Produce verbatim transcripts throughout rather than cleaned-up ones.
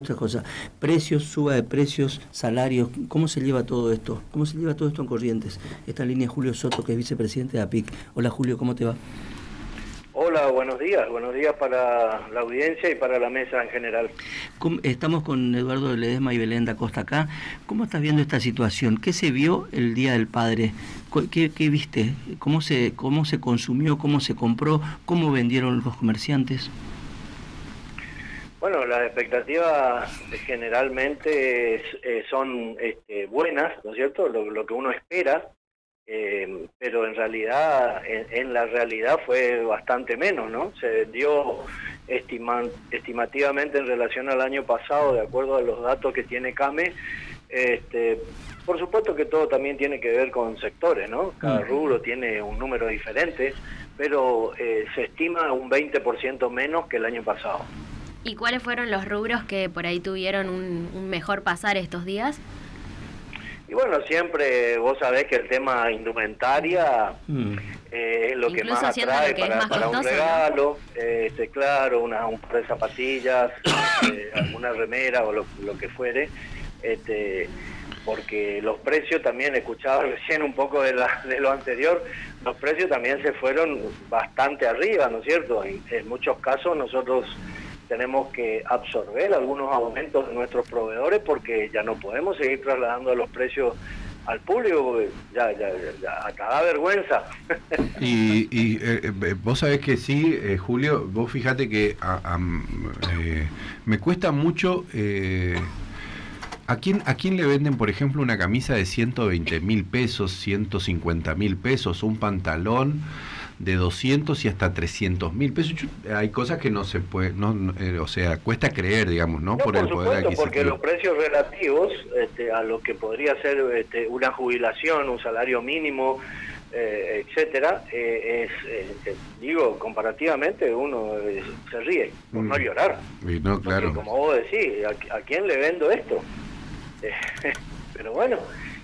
Muchas cosas, precios, suba de precios, salarios, ¿cómo se lleva todo esto? ¿Cómo se lleva todo esto en Corrientes? Esta línea es Julio Soto, que es vicepresidente de A P I C. Hola Julio, ¿cómo te va? Hola, buenos días, buenos días para la audiencia y para la mesa en general. Estamos con Eduardo Ledesma y Belén da Costa acá. ¿Cómo estás viendo esta situación? ¿Qué se vio el Día del Padre? ¿Qué, qué viste? ¿Cómo se, cómo se consumió? ¿Cómo se compró? ¿Cómo vendieron los comerciantes? Bueno, las expectativas generalmente es, eh, son este, buenas, ¿no es cierto? Lo, lo que uno espera, eh, pero en realidad, en, en la realidad fue bastante menos, ¿no? Se vendió estiman, estimativamente en relación al año pasado, de acuerdo a los datos que tiene CAME. Este, por supuesto que todo también tiene que ver con sectores, ¿no? Cada rubro tiene un número diferente, pero eh, se estima un veinte por ciento menos que el año pasado. ¿Y cuáles fueron los rubros que por ahí tuvieron un, un mejor pasar estos días? Y bueno, siempre vos sabés que el tema indumentaria mm. eh, es lo Incluso que más atrae que para, más para costoso, un regalo, ¿no? eh, este, claro, una, un par de zapatillas, eh, alguna remera o lo, lo que fuere, este, porque los precios también, escuchaba recién un poco de, la, de lo anterior, los precios también se fueron bastante arriba, ¿no es cierto? En, en muchos casos nosotros tenemos que absorber algunos aumentos de nuestros proveedores porque ya no podemos seguir trasladando los precios al público, ya, ya, ya acá da vergüenza. Y, y eh, vos sabés que sí, eh, Julio, vos fíjate que a, a, eh, me cuesta mucho... Eh, ¿A quién, ¿A quién le venden, por ejemplo, una camisa de ciento veinte mil pesos, ciento cincuenta mil pesos, un pantalón de doscientos y hasta trescientos mil pesos? Yo, hay cosas que no se puede, no, no eh, o sea, cuesta creer, digamos, ¿no? no por, por el supuesto, poder adquisitivo. Porque los precios relativos este, a lo que podría ser este, una jubilación, un salario mínimo, eh, etcétera, eh, es, eh, eh, digo, comparativamente uno eh, se ríe por mm. no llorar. Y no, claro. Porque, como vos decís, ¿a, a quién le vendo esto? Pero bueno,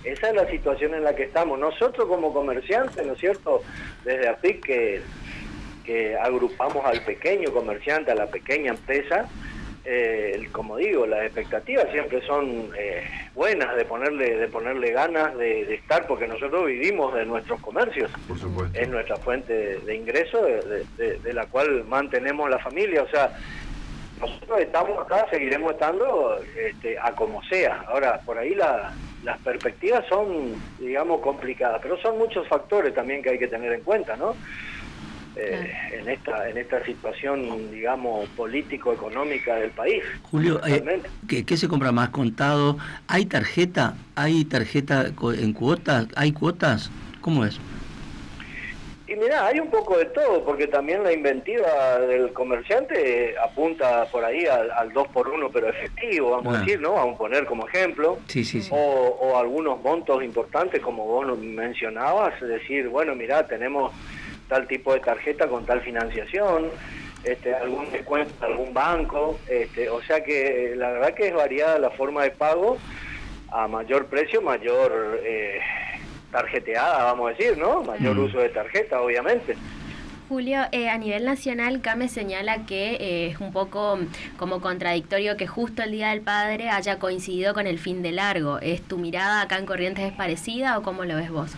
esa es la situación en la que estamos. Nosotros como comerciantes, ¿no es cierto? Desde A P I C que, que agrupamos al pequeño comerciante, a la pequeña empresa, eh, como digo, las expectativas siempre son eh, buenas de ponerle de ponerle ganas de, de estar, porque nosotros vivimos de nuestros comercios. Por supuesto. Es nuestra fuente de, de ingreso de, de, de la cual mantenemos la familia, o sea... Nosotros estamos acá, seguiremos estando este, a como sea. Ahora, por ahí la, las perspectivas son, digamos, complicadas, pero son muchos factores también que hay que tener en cuenta, ¿no? Eh, en esta en esta situación, digamos, político-económica del país. Julio, eh, ¿qué, ¿qué se compra más? ¿Contado? ¿Hay tarjeta? ¿Hay tarjeta en cuotas? ¿Hay cuotas? ¿Cómo es? Y mirá, hay un poco de todo, porque también la inventiva del comerciante apunta por ahí al, al dos por uno, pero efectivo, vamos bueno. a decir, ¿no? Vamos a poner como ejemplo. Sí, sí, sí. O, o algunos montos importantes, como vos mencionabas, decir, bueno, mirá, tenemos tal tipo de tarjeta con tal financiación, este, algún descuento de algún banco, este, o sea que la verdad que es variada la forma de pago, a mayor precio, mayor... Eh, tarjeteada, vamos a decir, ¿no? Mayor uso de tarjeta, obviamente. Julio, eh, a nivel nacional, CAME señala que eh, es un poco como contradictorio que justo el Día del Padre haya coincidido con el fin de largo. ¿Es tu mirada acá en Corrientes es parecida o cómo lo ves vos?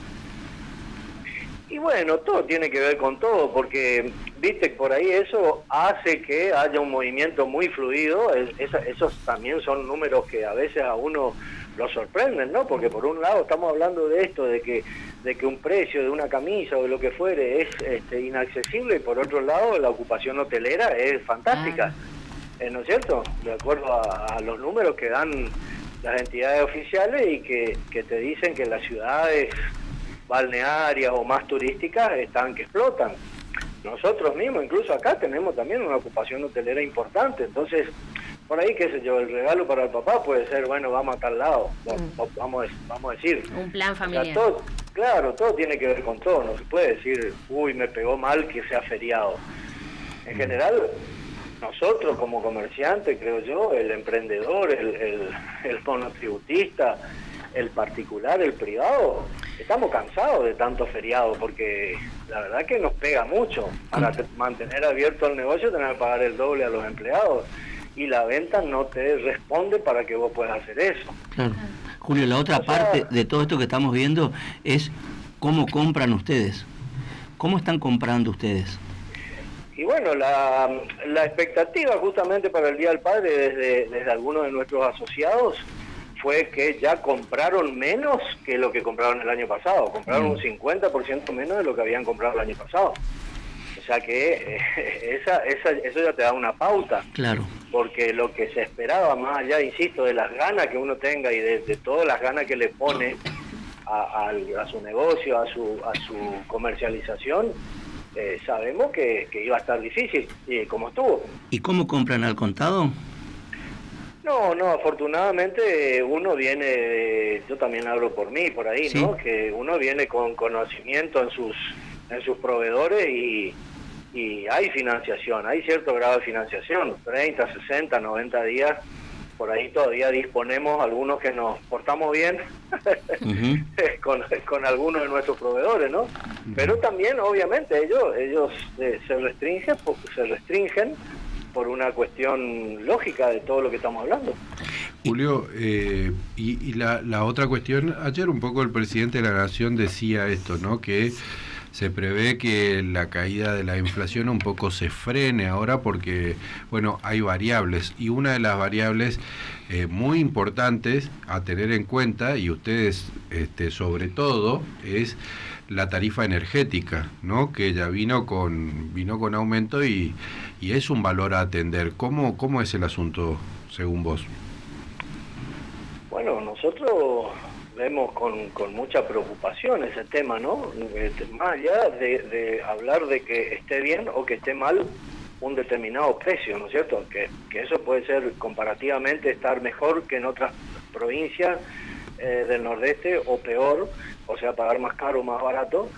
Y bueno, todo tiene que ver con todo, porque, viste, por ahí eso hace que haya un movimiento muy fluido. Es, es, esos también son números que a veces a uno... lo sorprenden, ¿no? Porque por un lado estamos hablando de esto, de que de que un precio de una camisa o de lo que fuere es este, inaccesible, y por otro lado la ocupación hotelera es fantástica, ¿no es cierto? De acuerdo a, a los números que dan las entidades oficiales y que, que te dicen que las ciudades balnearias o más turísticas están que explotan. Nosotros mismos, incluso acá, tenemos también una ocupación hotelera importante, entonces... Por ahí, qué sé yo, el regalo para el papá puede ser, bueno, vamos a tal lado, vamos, vamos a decir. Un plan familiar. O sea, todo, claro, todo tiene que ver con todo, no se puede decir, uy, me pegó mal que sea feriado. En general, nosotros como comerciantes, creo yo, el emprendedor, el, el, el monotributista, el particular, el privado, estamos cansados de tantos feriados porque la verdad que nos pega mucho. Para mantener abierto el negocio tenemos que pagar el doble a los empleados. y la venta no te responde para que vos puedas hacer eso. Claro. Julio, la otra o sea, parte de todo esto que estamos viendo es cómo compran ustedes. ¿Cómo están comprando ustedes? Y bueno, la, la expectativa justamente para el Día del Padre desde, desde algunos de nuestros asociados fue que ya compraron menos que lo que compraron el año pasado. Compraron un cincuenta por ciento menos de lo que habían comprado el año pasado. O sea que eh, esa, esa, eso ya te da una pauta. Claro. Porque lo que se esperaba, más allá, insisto, de las ganas que uno tenga y de, de todas las ganas que le pone a, a, a su negocio, a su, a su comercialización, eh, sabemos que, que iba a estar difícil, y como estuvo. ¿Y cómo compran al contado? No, no, afortunadamente uno viene, yo también hablo por mí, por ahí, ¿sí? ¿no? Que uno viene con conocimiento en sus, en sus proveedores y... y hay financiación, hay cierto grado de financiación, treinta, sesenta, noventa días, por ahí todavía disponemos algunos que nos portamos bien uh-huh. con, con algunos de nuestros proveedores, ¿no? Uh-huh. Pero también, obviamente, ellos ellos eh, se restringen se restringen por una cuestión lógica de todo lo que estamos hablando. Julio, eh, y, y la, la otra cuestión, ayer un poco el presidente de la Nación decía esto, ¿no? Que se prevé que la caída de la inflación un poco se frene ahora porque, bueno, hay variables. Y una de las variables eh, muy importantes a tener en cuenta, y ustedes este, sobre todo, es la tarifa energética, ¿no? Que ya vino con vino con aumento y, y es un valor a atender. ¿Cómo, cómo es el asunto, según vos? Bueno, nosotros vemos con, con mucha preocupación ese tema, ¿no? Más allá de, de hablar de que esté bien o que esté mal un determinado precio, ¿no es cierto? Que, que eso puede ser comparativamente estar mejor que en otras provincias eh, del Nordeste o peor, o sea, pagar más caro o más barato.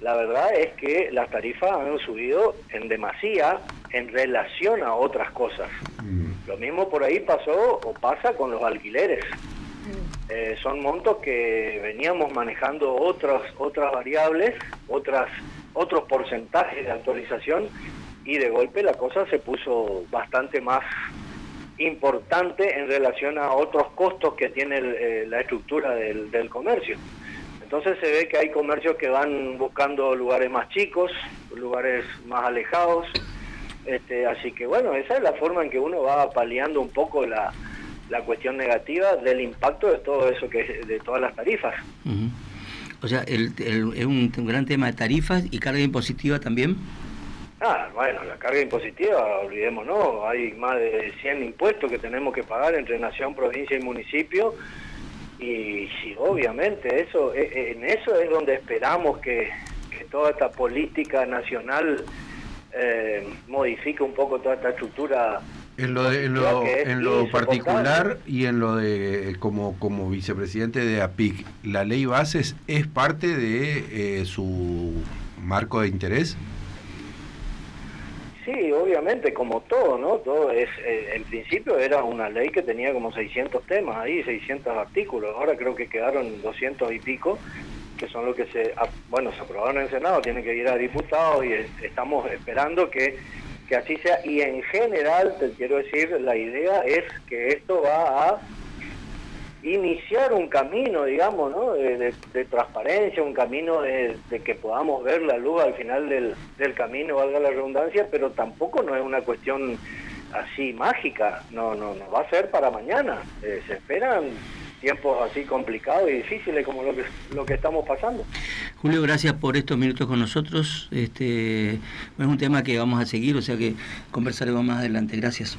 La verdad es que las tarifas han subido en demasía en relación a otras cosas. Mm. Lo mismo por ahí pasó o pasa con los alquileres. Eh, son montos que veníamos manejando otras otras variables, otras otros porcentajes de actualización, y de golpe la cosa se puso bastante más importante en relación a otros costos que tiene el, eh, la estructura del, del comercio. Entonces se ve que hay comercios que van buscando lugares más chicos, lugares más alejados, este, así que bueno, esa es la forma en que uno va paliando un poco la... la cuestión negativa del impacto de todo eso, que de todas las tarifas. Uh-huh. O sea, el, el, es un, un gran tema de tarifas y carga impositiva también. Ah, bueno, la carga impositiva, olvidemos, ¿no? Hay más de cien impuestos que tenemos que pagar entre nación, provincia y municipio, y, y obviamente eso, en eso es donde esperamos que, que toda esta política nacional eh, modifique un poco toda esta estructura. En lo, de, en lo, en lo particular y en lo de como, como vicepresidente de A P I C, ¿la ley Bases es parte de eh, su marco de interés? Sí, obviamente, como todo, ¿no? Todo es, eh, en principio era una ley que tenía como seiscientos temas ahí, seiscientos artículos, ahora creo que quedaron doscientos y pico, que son los que se, bueno, se aprobaron en el Senado, tienen que ir a diputados y es, estamos esperando que que así sea, y en general, te quiero decir, la idea es que esto va a iniciar un camino, digamos, ¿no? de, de, de transparencia, un camino de, de que podamos ver la luz al final del, del camino, valga la redundancia, pero tampoco no es una cuestión así mágica, no, no, no va a ser para mañana, eh, se esperan tiempos así complicados y difíciles como lo que, lo que estamos pasando. Julio, gracias por estos minutos con nosotros. Este es un tema que vamos a seguir, o sea que conversaremos más adelante. Gracias.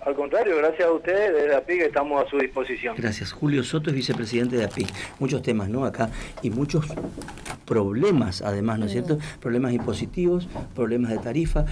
Al contrario, gracias a ustedes, desde A P I C estamos a su disposición. Gracias. Julio Soto es vicepresidente de A P I C. Muchos temas, ¿no? Acá, y muchos problemas además, ¿no es cierto? Problemas impositivos, problemas de tarifa.